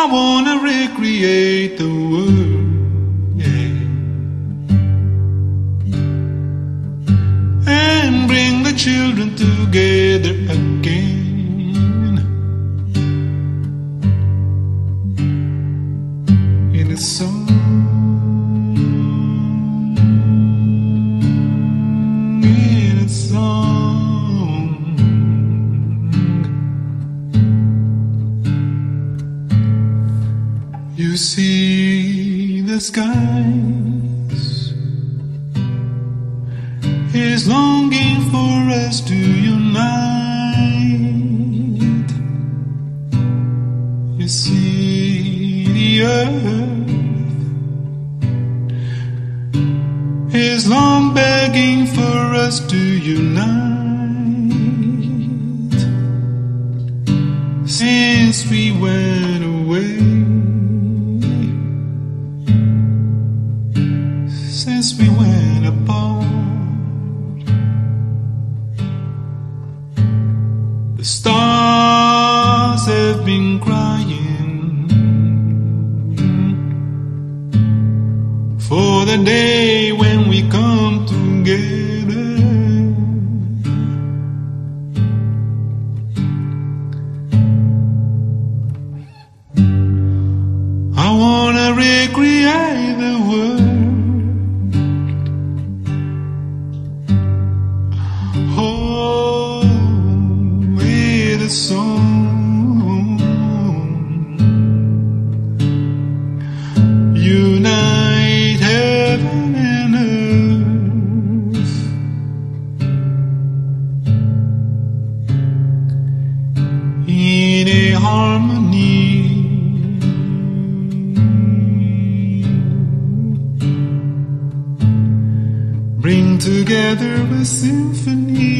I wanna recreate the world, yeah, and bring the children together again in a song. You see the skies is longing for us to unite. You see the earth is long begging for us to unite. Since we went away, since we went apart, the stars have been crying for the day when we come together. I wanna recreate the world. Song, unite heaven and earth in a harmony. Bring together a symphony.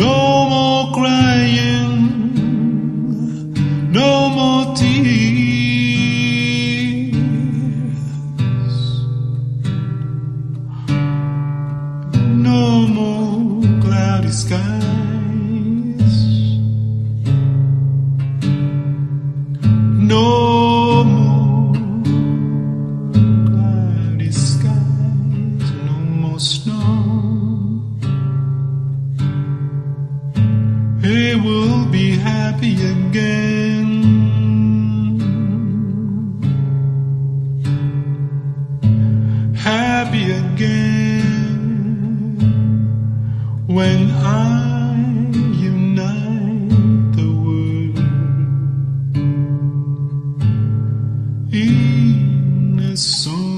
No more tears, no more cloudy skies, no more cloudy skies, no more snow. It will be happy again. Happy again when I unite the world in a song.